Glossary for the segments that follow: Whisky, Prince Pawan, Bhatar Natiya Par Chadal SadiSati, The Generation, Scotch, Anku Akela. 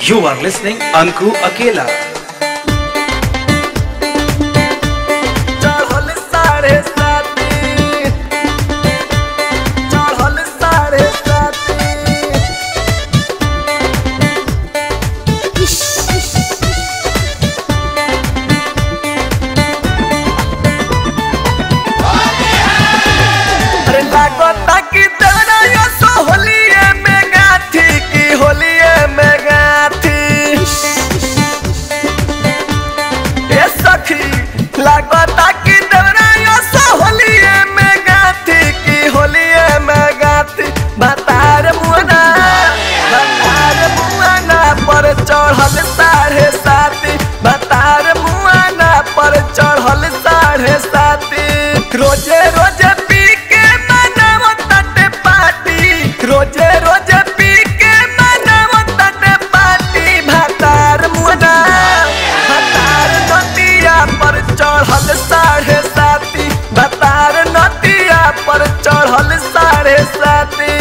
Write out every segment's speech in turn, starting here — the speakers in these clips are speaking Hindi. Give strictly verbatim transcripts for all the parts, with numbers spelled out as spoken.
You are listening Anku Akela. चढ़ल साढ़े साती, चढ़ल साढ़े साती। अरे लागो ताकि तेरा यो सो होलिये में गाथी की होलिये में गाथी। ये सखी लागो ताकि तेरा यो सो होलिये में गाथी की होलिये में गाथी। भतार मुआना, भतार मुआना पर चढ़ल साढ़े साती, भतार मुआना पर चढ़ल साढ़े साती। रोजे रोजे रोजे रोजे पी के मनावो तटे पार्टी। भतार मुना, भतार नतिया पर चढ़ल साढ़े साती, भतार नतिया पर चढ़ल साढ़े साती।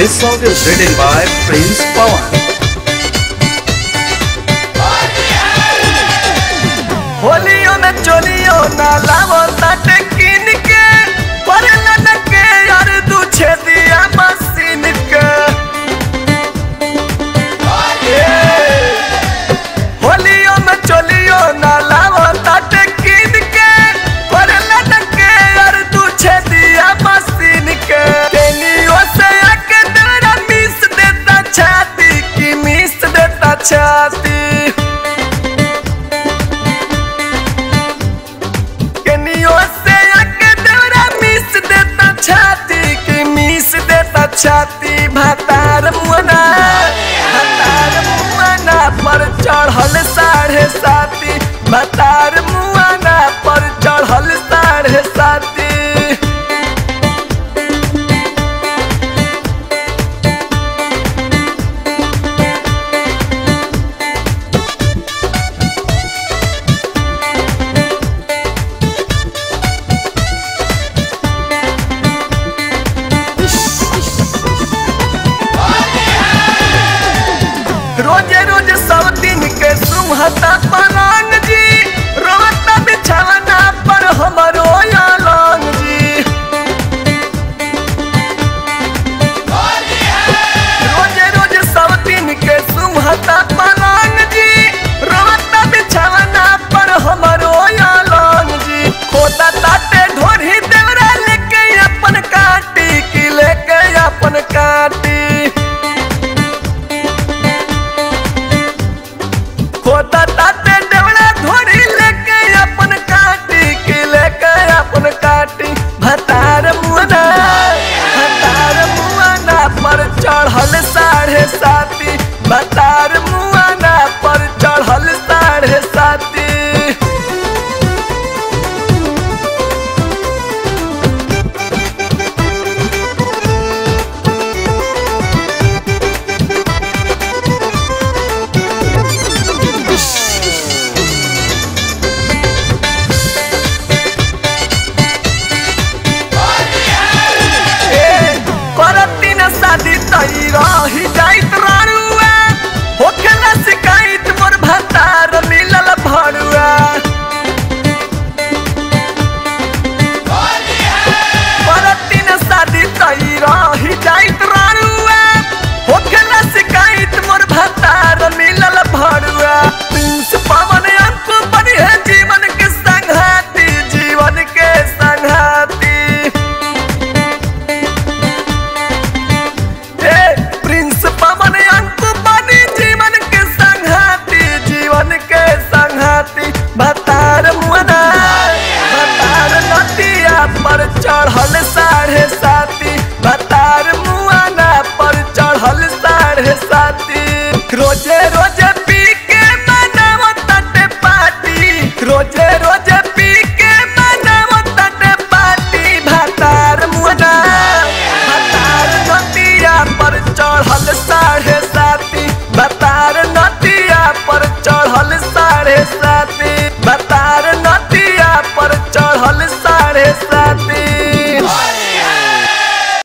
This song is written by Prince Pawan. होलियों में चोलियों ना लावो ताटे कीन के, पर लटक के यार दूछे दिया मशीन के। होलियों में चोलियों ना लावो ताटे कीन के, पर लटक के यार दूछे दिया मशीन के। तेलियों से छाती की मिस देता छाती, कनियों से आके तेरा मिस देता छाती की मिस देता छाती। भतार मुआना, भतार मुआना पर चढ़ल साढ़े साती, भतार मुआना पर चढ़ल साढ़े साती। रोजे रोजे सब दिन के सुमहता पलंग जी, रोता बिछवना पर हमरो यालंग जी। रोजे रोजे सब दिन के सुमहता पलंग जी, रोता बिछवना पर हमरो यालंग जी। खोदा ताटे ढोरी देवरा लेके अपन काटी की लेके अपन काटी, ताते देवड़ा धोरी लेके अपन काटी की लेके अपन काटी। भतार मुआना, भतार मुआना पर चढ़ल साढ़े साती, भतार मुआना पर चढ़ल साढ़े साती। रही जाइत रारुआ होखेला शिकायत मोर भतार मिलल भरुआ। परतिन शादी तई रही जाइत रारुआ होखेला शिकायत मोर भतार मिलल भरुआ। प्रिंस पवन अंकु बनिहे जीवन के संघाती, जीवन के संघाती। प्रिंस पवन अंकु बनी जीवन के साथी।